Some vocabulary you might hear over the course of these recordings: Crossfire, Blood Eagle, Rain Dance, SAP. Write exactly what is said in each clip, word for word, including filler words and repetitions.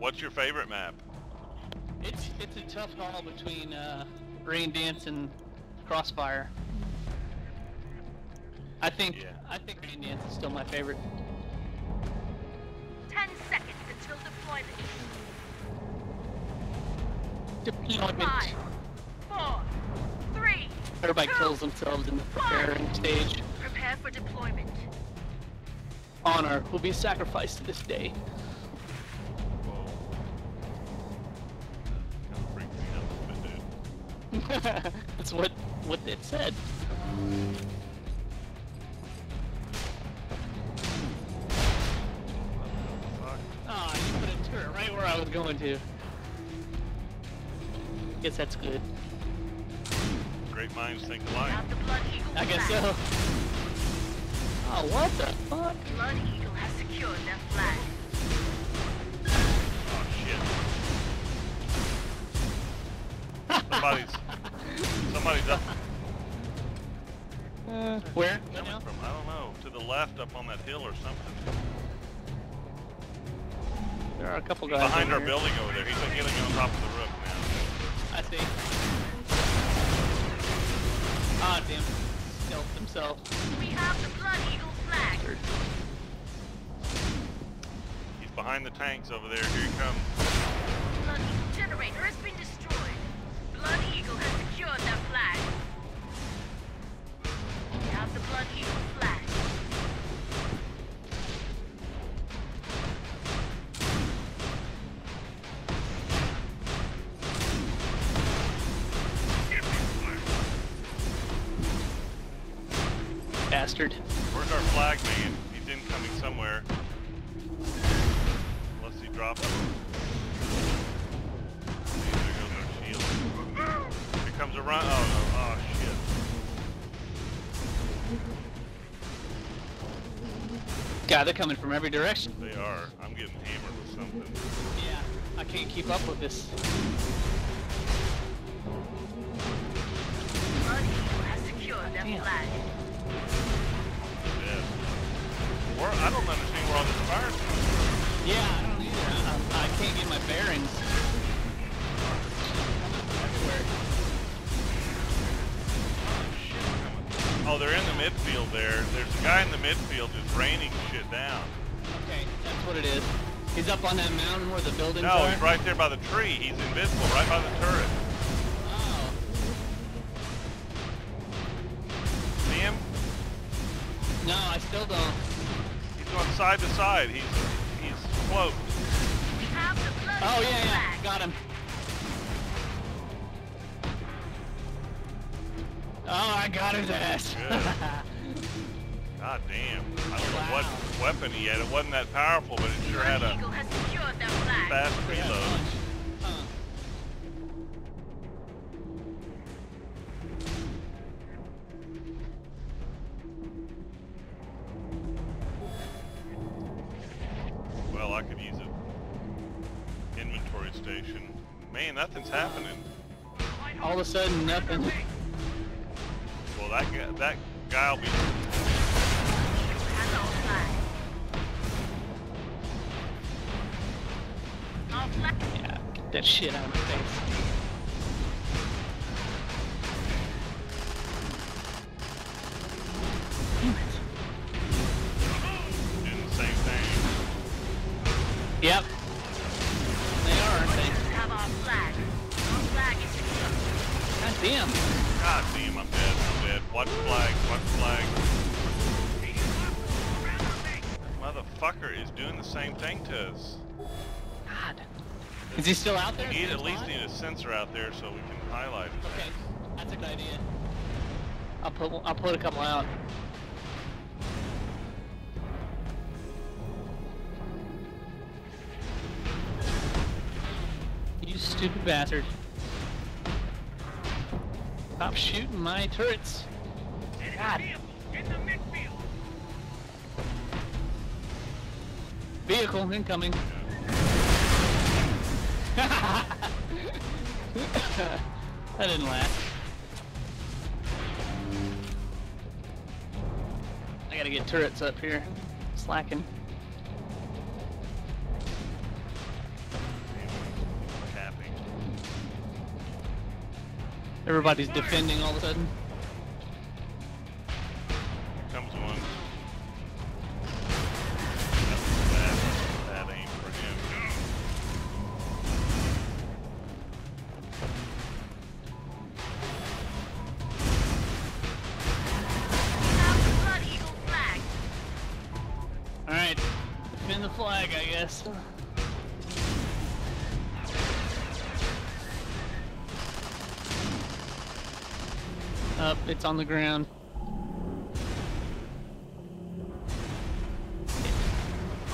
What's your favorite map? It's it's a tough haul between uh, Rain Dance and Crossfire. I think yeah. I think Rain Dance is still my favorite. Ten seconds until deployment. Deployment. Five, four, three. Everybody two, kills themselves in the preparing one. Stage. Prepare for deployment. Honor will be sacrificed to this day. That's what what it said. Ah, oh, you put a turret right where I was going to. Guess that's good. Great minds think alike. I guess so. Oh, what the fuck? Blood Eagle has secured their flag. Oh shit! Somebody's. Somebody's up. Uh, where? Coming right from, I don't know. To the left, up on that hill or something. There are a couple guys behind our building over there. He's like getting on top of the roof now. I see. Ah, damn. Stealth himself. We have the Blood Eagle flag. He's behind the tanks over there. Here he comes. Blood Eagle generator has been destroyed. Blood Eagle has secured their flag. We have the Blood Eagle flag. Bastard. Where's our flag man? He's incoming somewhere. Unless he drops it. Comes around. Oh, no. Oh shit! God, they're coming from every direction. They are. I'm getting hammered with something. Yeah, I can't keep up with this. Blood Eagle has secured their flag. Yeah. Or I don't understand where all this fire's coming from. Yeah, I don't either. I, I can't get my bearings. Everywhere. Oh, they're in the midfield there. There's a guy in the midfield who's raining shit down. Okay, that's what it is. He's up on that mountain where the buildings no, are? No, he's right there by the tree. He's invisible, right by the turret. Oh. See him? No, I still don't. He's going side to side. He's he's cloaked. We have the blood oh, yeah, yeah. Back. Got him. Oh, I got his ass. God damn. I don't wow. know what weapon he had. It wasn't that powerful, but it sure had a fast reload. Huh. Well, I could use it. Inventory station. Man, nothing's happening. All of a sudden, nothing. Well, that guy, that guy'll be. Yeah, get that shit out of my face. Damn it. Doing the same thing. Yep. They are, aren't they? Have our flag. Our flag is secure. God damn. God damn, I'm dead. Watch flag, watch flag. Motherfucker is doing the same thing to us. God. Is he still out there? We need, at least need a sensor out there so we can highlight it. Okay, that's a good idea. I'll put, I'll put a couple out. You stupid bastard. Stop shooting my turrets. God. In the midfield. Vehicle incoming. That didn't last. I gotta get turrets up here. Slacking. Everybody's defending all of a sudden. Here comes one. That's bad. That's bad aim for him. Blood Eagle flag. Alright. Defend the flag, I guess. Up, it's on the ground.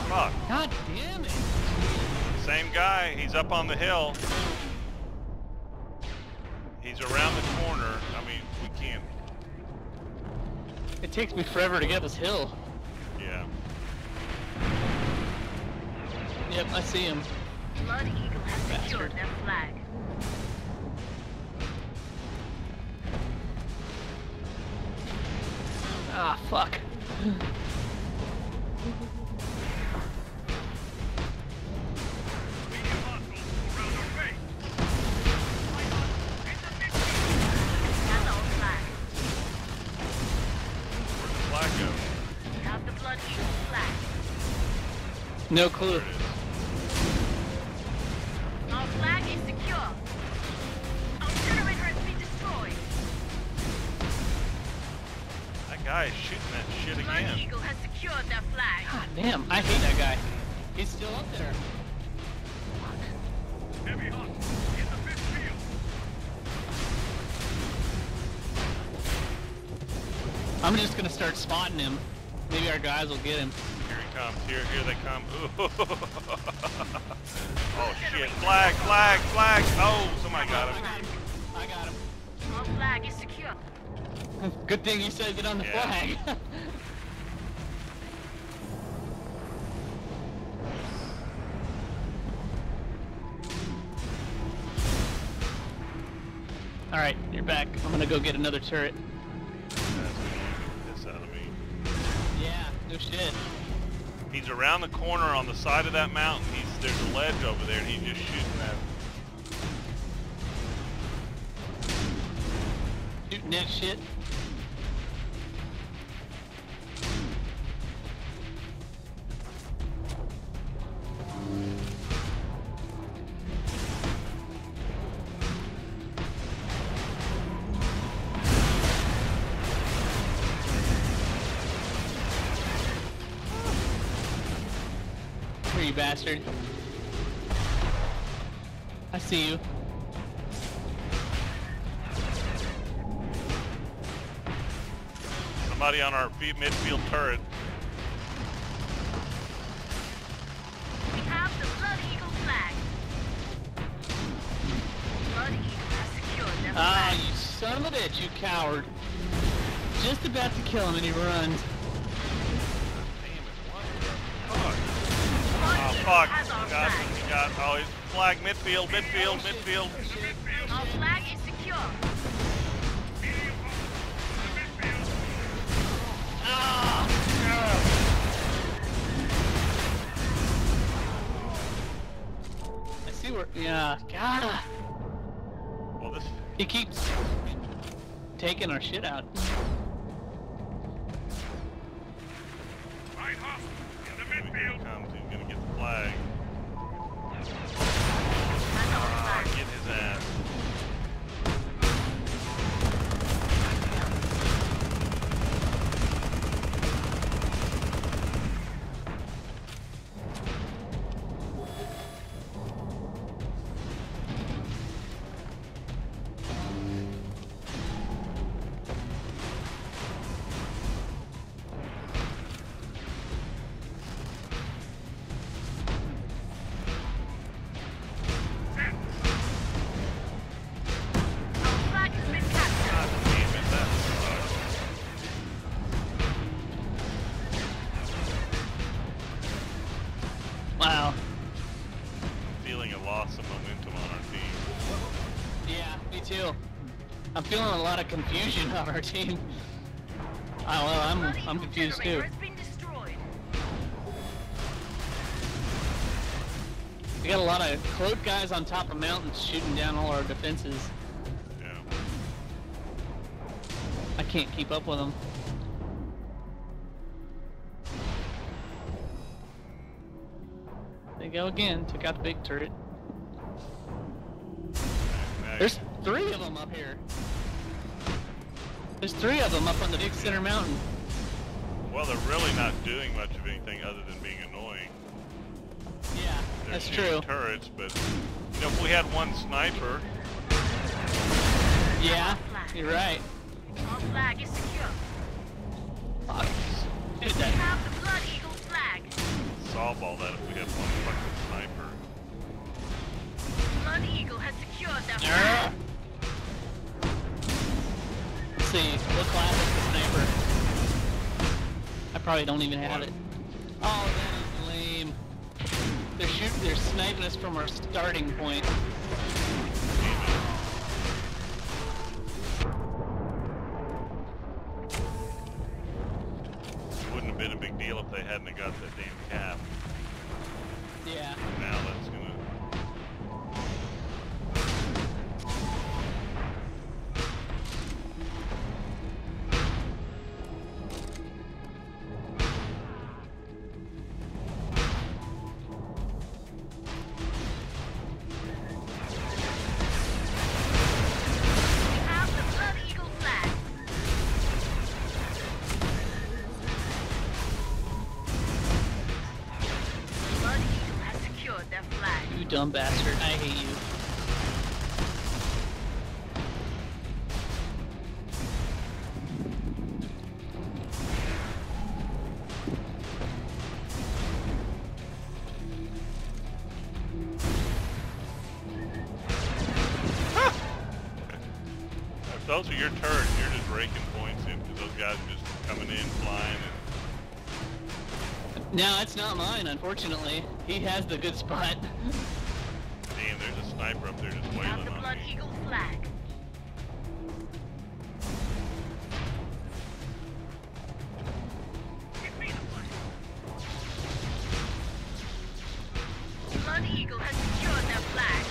Fuck. God damn it. Same guy, he's up on the hill. He's around the corner. I mean, we can't. It takes me forever to get this hill. Yeah. Yep, I see him. Blood Eagle has secured their flag. Ah, fuck. No clue. Our flag is secure. Our generator has been destroyed. That guy is shooting that shit again. Blood Eagle has secured their flag. God damn, I hate that guy. He's still up there. Heavy hunt. Get the fifth field. I'm just gonna start spotting him. Maybe our guys will get him. Here, here they come. Oh shit. Flag, flag, flag. Oh, somebody got him. I got him. Our flag is secure. Good thing you said get on the yeah. flag. Alright, you're back. I'm gonna go get another turret. That's gonna get this out of me. Yeah, no shit. He's around the corner on the side of that mountain. He's, there's a ledge over there and he's just shooting at it. Shooting that shit. You bastard. I see you. Somebody on our midfield turret. We have the Blood Eagle flag. Blood Eagle has secured their flag. Ah, you son of a bitch, you coward. Just about to kill him and he runs. Fuck, got, got, oh, he's flag, midfield, midfield, midfield. Our flag is secure. Oh, I see where, yeah, God. Well, this... He keeps taking our shit out. Right off, in the midfield. Flag. Ah, get his ass. I'm feeling a lot of confusion on our team. Oh well, I'm I'm confused too. We got a lot of cloak guys on top of mountains shooting down all our defenses. Yeah. can't keep up with them. They go again, took out the big turret. There's three of them up here. There's three of them up on the big center mountain. Well, they're really not doing much of anything other than being annoying. Yeah, they're that's true. Turrets, but you know, if we had one sniper. Yeah, you're right. All flag is secure. Fuck. Dude, that. We have the Blood Eagle flag. Solve all that if we had one fucking sniper. Blood Eagle has secured that flag. Let's see, what class is the sniper? I probably don't even have it. Oh, that is lame. They're shooting, they're sniping us from our starting point. It wouldn't have been a big deal if they hadn't got that damn cap. Yeah. Now that's gonna. Dumb bastard, I hate you. Ah! If those are your turns, you're just raking points in because those guys are just coming in flying. And... No, it's not mine, unfortunately. He has the good spot. There's a sniper up there just waiting on me. Have the Blood Eagle flag. Give me the Blood Eagle has secured their flag.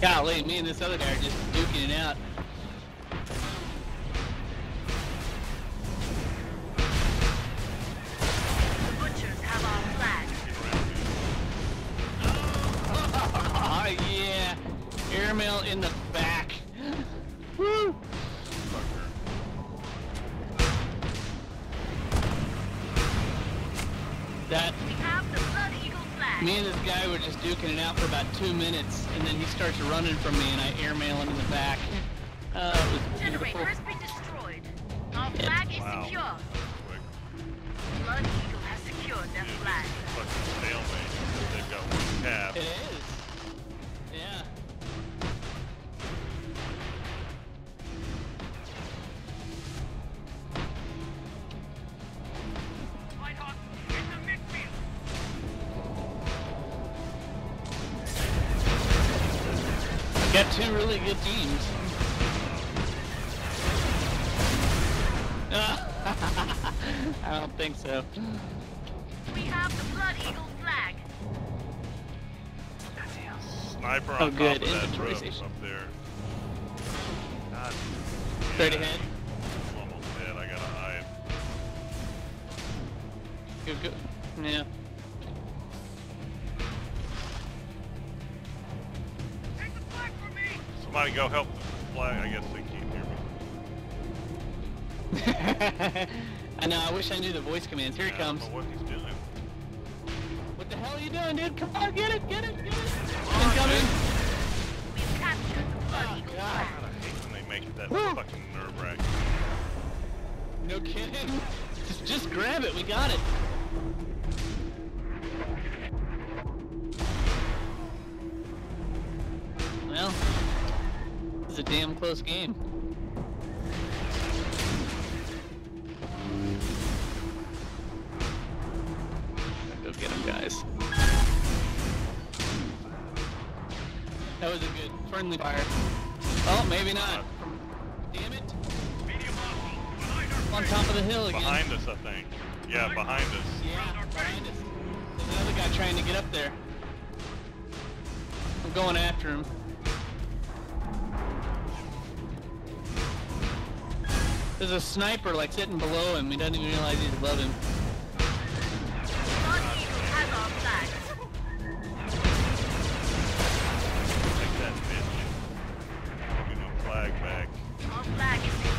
Golly, me and this other guy are just duking it out. Airmail in the back. Woo! That. We have the Blood Eagle flag. Me and this guy were just duking it out for about two minutes, and then he starts running from me, and I airmail him in the back. Uh, it was beautiful. Generator has been destroyed. Our flag is wow. secure. Blood Eagle has secured their flag. Fucking stalemate. They've got one cap. It is. Yeah. Got two really good teams. I don't think so. We have the Blood Eagle flag. Sniper on oh, good. top of that roof up there. God, yeah. thirty head. I'm almost dead. I gotta hide. Good, good. Yeah. Somebody go help the flag, I guess they can't hear me. I know, I wish I knew the voice commands. Here yeah, he comes. I don't know what he's doing. What the hell are you doing, dude? Come on, get it, get it, get it! Come Incoming! We've captured the Blood Eagle flag. God, I hate when they make it that Woo. fucking nerve-wracking. No kidding? Just, just grab it, we got it. Well... It's a damn close game. Go get him, guys. That was a good friendly fire. Oh, maybe not. Damn it! On top of the hill again. Behind us, I think. Yeah, behind us. Yeah, behind us. There's another guy trying to get up there. I'm going after him. There's a sniper like sitting below him. He doesn't even realize he's above him. Blood Eagle has our flag. Take that, bitch. I'll give you a flag back. Our flag is secure.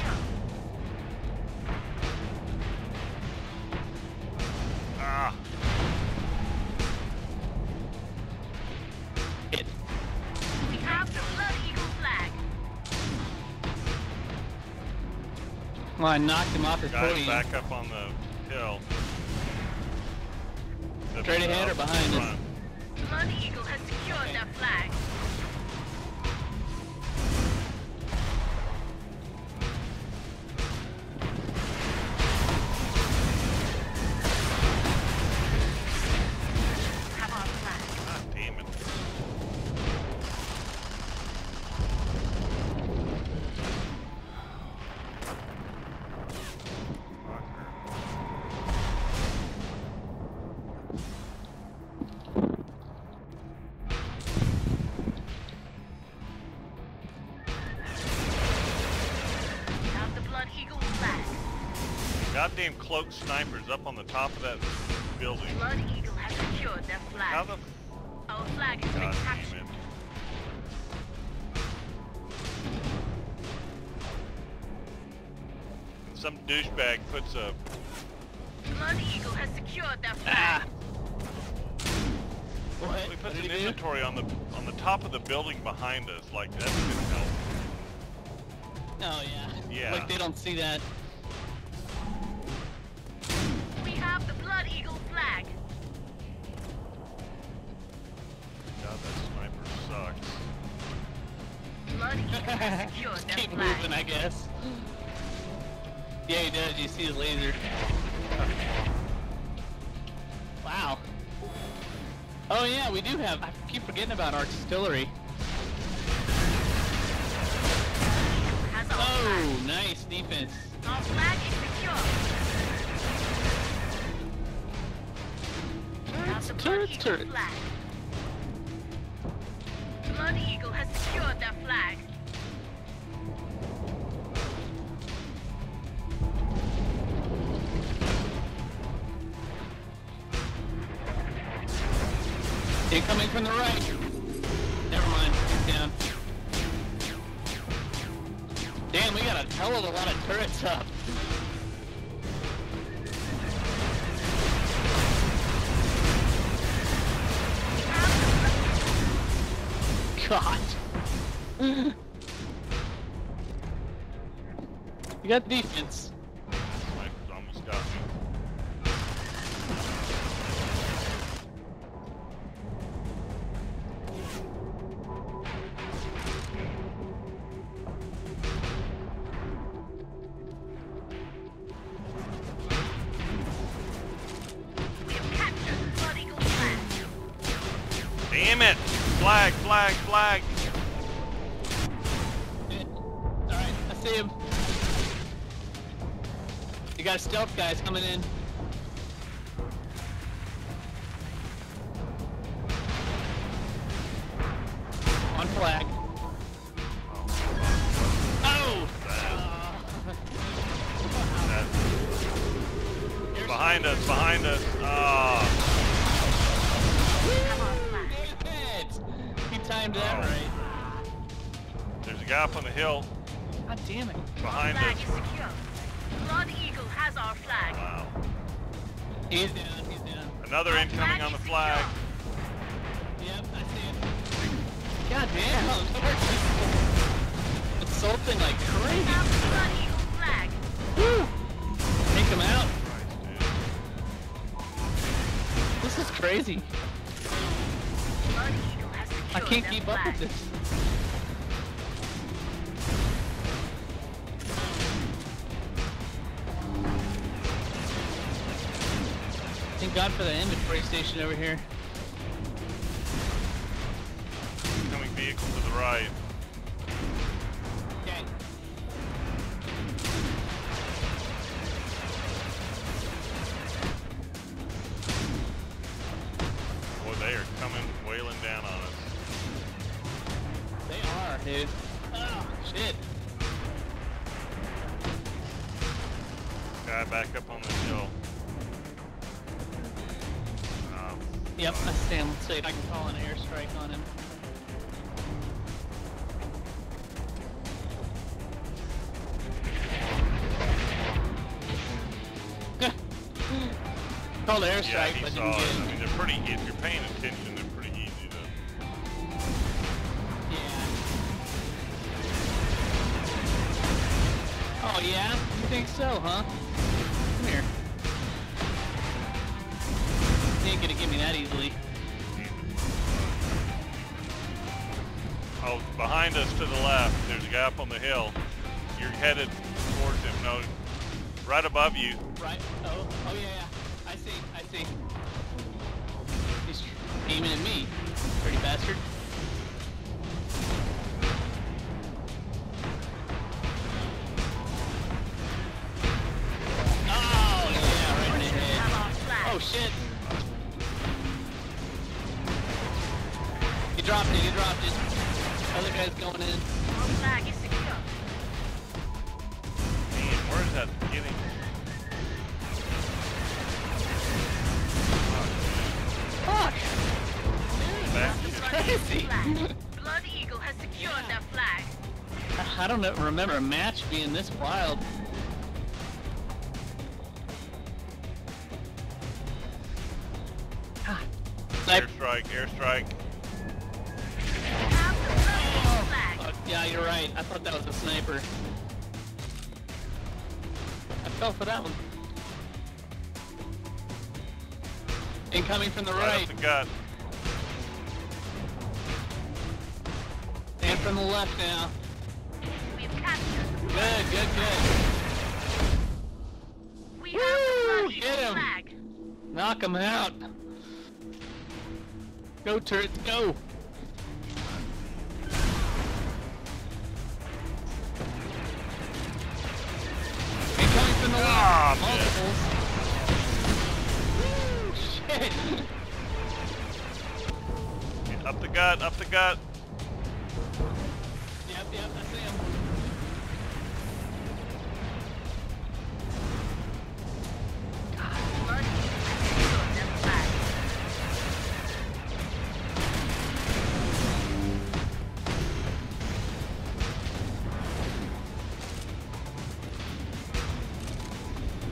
Ah. Well, I knocked him off his podium. Back up on the hill. Straight ahead or behind us? Blood Eagle has secured that flag. Goddamn cloaked snipers up on the top of that building. Blood Eagle has secured their flag. How the f Our flag has been captured. Some douchebag puts a Blood Eagle has secured their flag. Ah. What? We put an inventory do? on the on the top of the building behind us, like that didn't help. Oh yeah. Yeah. Like they don't see that. The Blood Eagle flag. God, that sniper sucks. Blood Eagle has secured that keep flag. Moving, I guess. Yeah, he does. You see his laser. Wow. Oh yeah, we do have. I keep forgetting about our distillery. Oh, flag. Nice defense. Our flag is secure. Turrets, turrets. Blood Eagle has secured their flag. They're coming from the right. Never mind, he's down. Damn, we got a hell of a lot of turrets up. God. You got defense. Sniper's almost got me. We have captured the Blood Eagle flag. Damn it! Flag, flag, flag! Alright, I see him. You got stealth guys coming in. On flag. Oh! Uh, behind us, behind us. Oh. Timed that right. right. There's a guy up on the hill. God damn it. Behind us. Blood Eagle has our flag. Wow. He's down, he's down. Another incoming on the flag. Yep, I see it. God damn. It's something like crazy. Blood Eagle flag. Woo! Take him out. Christ, this is crazy. Blood Eagle. I can't keep up with this. Thank God for the inventory station over here. Incoming vehicle to the right. Okay. Boy, they are coming wailing down on us. They are, dude. Oh, shit. guy back up on the hill. Um, yep, I stand. Let's see if I can call an airstrike on him. Called an airstrike, yeah, he but saw didn't it. Get it. I mean, they're pretty. If you're paying attention, they're pretty easy to. Yeah. Oh yeah, you think so, huh? Come here. You ain't gonna get me that easily. Oh, behind us to the left, there's a guy up on the hill. You're headed towards him. No, right above you. Right. Oh. Oh yeah. yeah. I see, I see. He's aiming at me, dirty bastard. Oh, yeah, right in the head. Oh, shit. He dropped it, he dropped it. Other guy's going in. Man, where's that beginning? Fuck! This is crazy! Blood Eagle has secured their flag. I don't remember a match being this wild. Airstrike, airstrike. Oh, fuck. Yeah, you're right. I thought that was a sniper. I fell for that one. Incoming from the right. Right up the gut. And from the left now. We've captured the flag. Good, good, good. We Woo! Have Get him! Flag. Knock him out. Go turrets, go! Incoming from the left. Oh, multiples. Man. Up the gut, up the gut. Yep, yep, I see him.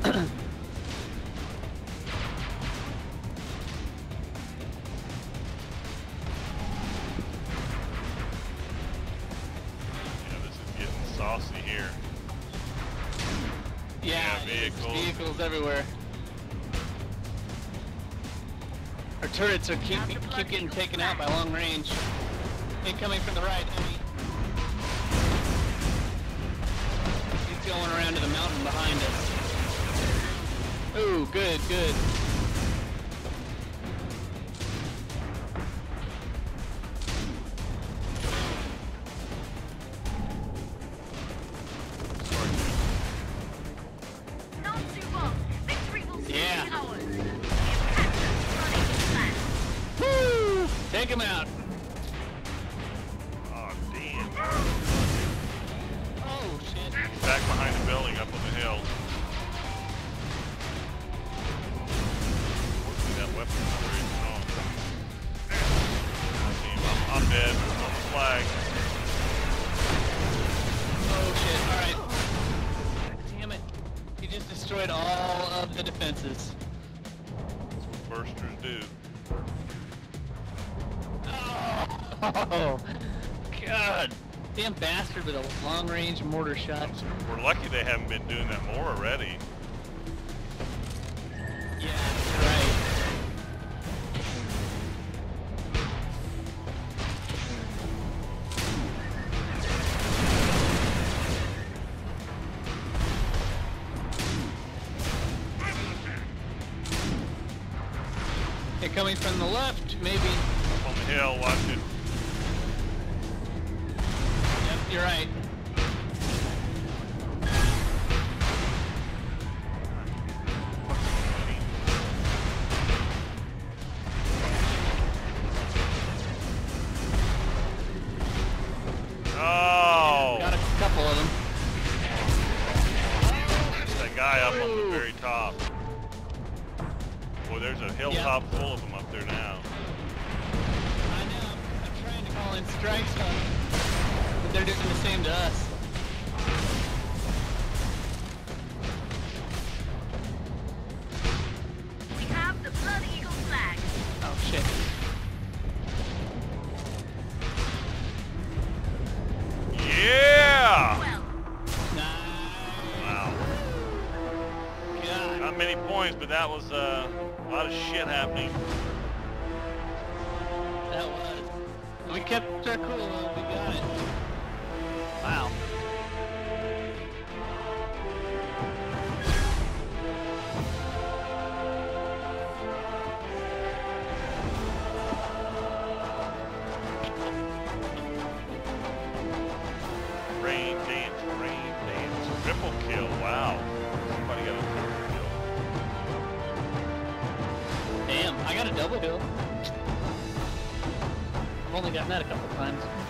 God, here. Yeah, yeah, vehicles. Vehicles everywhere. Our turrets are keep, keep getting taken out by long range. Incoming from the right, enemy. He's going around to the mountain behind us. Ooh, good, good. Take him out! Oh, damn. Oh, shit. Back behind the building, up on the hill. Unfortunately, that weapon is very strong. I'm, I'm dead. I'm on the flag. Oh, shit. Alright. Damn it. He just destroyed all of the defenses. That's what bursters do. Oh, God. Damn bastard with a long-range mortar shot. We're lucky they haven't been doing that more already. Yeah, that's right. They're coming from the left, maybe. Up on the hill, watch it. You're right. Oh! Got a couple of them. There's that guy up on the very top. Boy, there's a hilltop yeah. full of them up there now. I know. I'm trying to call in strikes on them, but they're doing the same to us. We have the Blood Eagle flag. Oh shit. Yeah! Well. Nice. Wow. God. Not many points, but that was uh, a lot of shit happening. That was. We kept our cool though, we got it. Wow. Rain Dance, Rain Dance, triple kill, wow. Somebody got a triple kill. Damn, I got a double kill. I've only gotten that a couple times.